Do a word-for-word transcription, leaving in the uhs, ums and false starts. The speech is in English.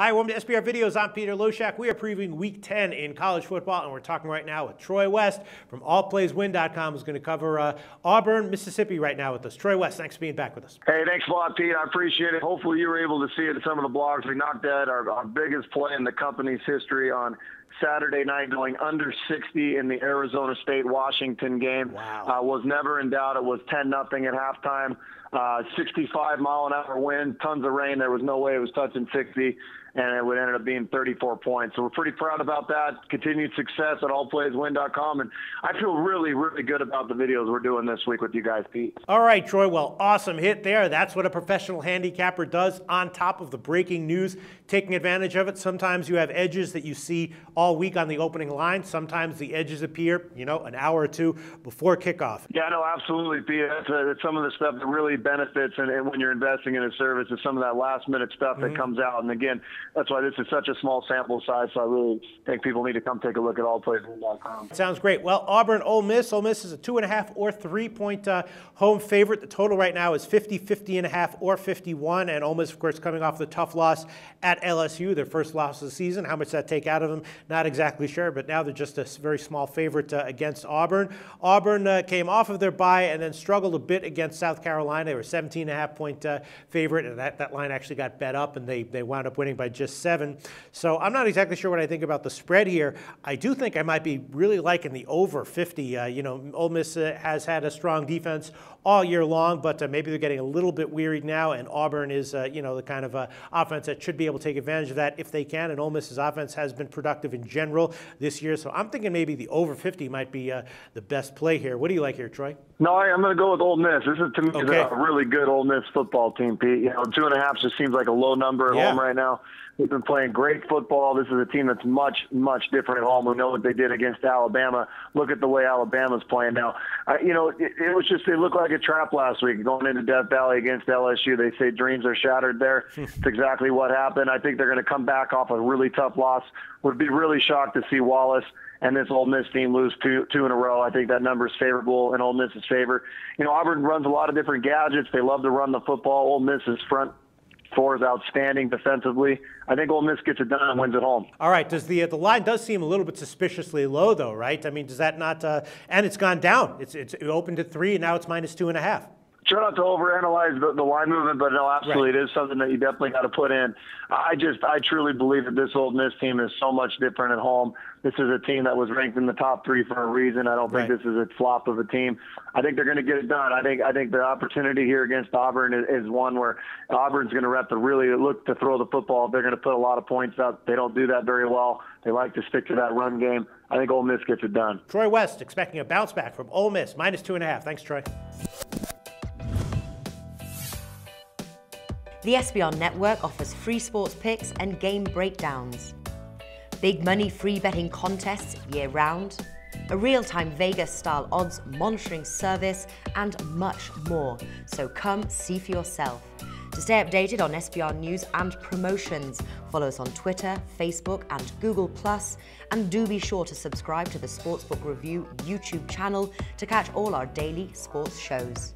Hi, welcome to S B R Videos. I'm Peter Loshak. We are previewing Week ten in college football, and we're talking right now with Troy West from all plays win dot com, who's going to cover uh, Auburn, Mississippi right now with us. Troy West, thanks for being back with us. Hey, thanks a lot, Pete. I appreciate it. Hopefully you were able to see it in some of the blogs. We knocked out our, our biggest play in the company's history on Saturday night, going under sixty in the Arizona State Washington game. Wow. Uh, was never in doubt. It was ten nothing at halftime. Uh, sixty-five mile an hour wind, tons of rain. There was no way it was touching sixty, and it would ended up being thirty-four points. So we're pretty proud about that. Continued success at all plays win dot com, and I feel really, really good about the videos we're doing this week with you guys, Pete. All right, Troy. Well, awesome hit there. That's what a professional handicapper does on top of the breaking news, taking advantage of it. Sometimes you have edges that you see all week on the opening line. Sometimes the edges appear, you know, an hour or two before kickoff. Yeah, no, absolutely, Pete. That's, uh, that's some of the stuff that really benefits, and, and when you're investing in a service, is some of that last-minute stuff mm-hmm. that comes out. And again, that's why this is such a small sample size, so I really think people need to come take a look at all plays win dot com. Sounds great. Well, Auburn, Ole Miss. Ole Miss is a two and a half or three-point uh, home favorite. The total right now is fifty, fifty and a half, or fifty-one, and Ole Miss, of course, coming off the tough loss at L S U, their first loss of the season. How much that take out of them, not exactly sure, but now they're just a very small favorite uh, against Auburn. Auburn uh, came off of their bye and then struggled a bit against South Carolina. They were seventeen and a half point uh, favorite, and that, that line actually got bet up, and they, they wound up winning by just seven. So I'm not exactly sure what I think about the spread here. I do think I might be really liking the over fifty. Uh, you know, Ole Miss uh, has had a strong defense all year long, but uh, maybe they're getting a little bit wearied now, and Auburn is, uh, you know, the kind of uh, offense that should be able to take advantage of that if they can, and Ole Miss's offense has been productive in general this year, so I'm thinking maybe the over fifty might be uh, the best play here. What do you like here, Troy? No, I, I'm going to go with Ole Miss. This is, to me, okay. a really good Ole Miss football team, Pete. You know, two and a half just seems like a low number at yeah. home right now. They've been playing great football. This is a team that's much, much different at home. We know what they did against Alabama. Look at the way Alabama's playing now. I, you know, it, it was just, they looked like a trap last week going into Death Valley against L S U. They say dreams are shattered there. That's exactly what happened. I think they're going to come back off a really tough loss. Would be really shocked to see Wallace and this Ole Miss team lose two two in a row. I think that number is favorable in Ole Miss's favor. You know, Auburn runs a lot of different gadgets. They love to run the football. Ole Miss's front four is outstanding defensively. I think Ole Miss gets it done and wins at home. All right. Does the uh, the line does seem a little bit suspiciously low, though, right? I mean, does that not? Uh, and it's gone down. It's it's it opened at three, and now it's minus two and a half. Try not to overanalyze the, the line movement, but no, absolutely, right. It is something that you definitely got to put in. I just, I truly believe that this Ole Miss team is so much different at home. This is a team that was ranked in the top three for a reason. I don't right. think this is a flop of a team. I think they're going to get it done. I think, I think the opportunity here against Auburn is, is one where Auburn's going to have to really look to throw the football. They're going to put a lot of points up. They don't do that very well. They like to stick to that run game. I think Ole Miss gets it done. Troy West expecting a bounce back from Ole Miss, minus two and a half. Thanks, Troy. The S B R network offers free sports picks and game breakdowns, big money free betting contests year-round, a real-time Vegas-style odds monitoring service, and much more. So come see for yourself. To stay updated on S B R news and promotions, follow us on Twitter, Facebook, and Google plus, and do be sure to subscribe to the Sportsbook Review YouTube channel to catch all our daily sports shows.